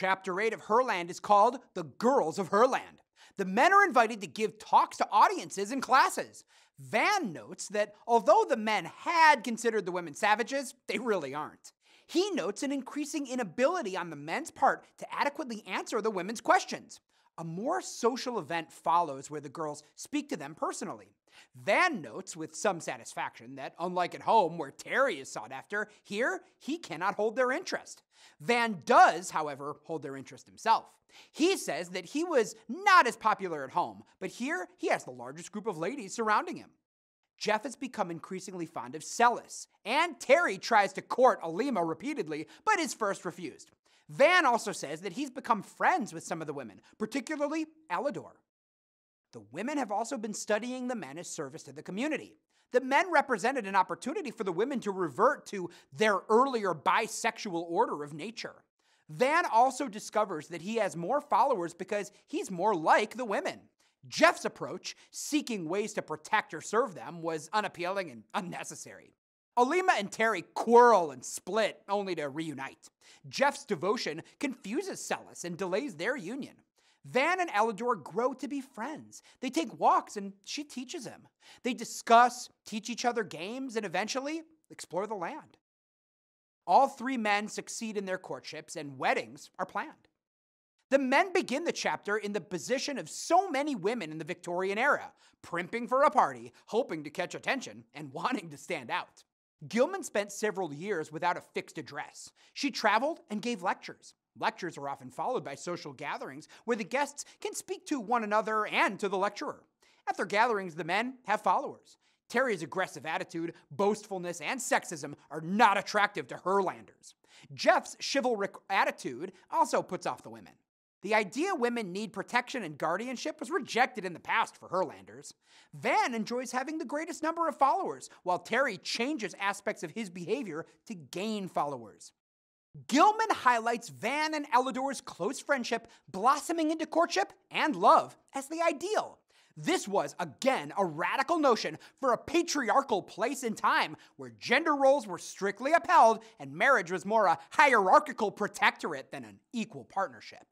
Chapter 8 of Herland is called The Girls of Herland. The men are invited to give talks to audiences and classes. Van notes that although the men had considered the women savages, they really aren't. He notes an increasing inability on the men's part to adequately answer the women's questions. A more social event follows where the girls speak to them personally. Van notes with some satisfaction that, unlike at home where Terry is sought after, here he cannot hold their interest. Van does, however, hold their interest himself. He says that he was not as popular at home, but here he has the largest group of ladies surrounding him. Jeff has become increasingly fond of Celis, and Terry tries to court Alima repeatedly, but is first refused. Van also says that he's become friends with some of the women, particularly Ellador. The women have also been studying the men as service to the community. The men represented an opportunity for the women to revert to their earlier bisexual order of nature. Van also discovers that he has more followers because he's more like the women. Jeff's approach, seeking ways to protect or serve them, was unappealing and unnecessary. Alima and Terry quarrel and split, only to reunite. Jeff's devotion confuses Celis and delays their union. Van and Ellador grow to be friends. They take walks and she teaches him. They discuss, teach each other games, and eventually explore the land. All three men succeed in their courtships and weddings are planned. The men begin the chapter in the position of so many women in the Victorian era, primping for a party, hoping to catch attention, and wanting to stand out. Gilman spent several years without a fixed address. She traveled and gave lectures. Lectures are often followed by social gatherings where the guests can speak to one another and to the lecturer. At their gatherings, the men have followers. Terry's aggressive attitude, boastfulness, and sexism are not attractive to Herlanders. Jeff's chivalric attitude also puts off the women. The idea women need protection and guardianship was rejected in the past for Herlanders. Van enjoys having the greatest number of followers, while Terry changes aspects of his behavior to gain followers. Gilman highlights Van and Ellador's close friendship blossoming into courtship and love as the ideal. This was, again, a radical notion for a patriarchal place and time where gender roles were strictly upheld and marriage was more a hierarchical protectorate than an equal partnership.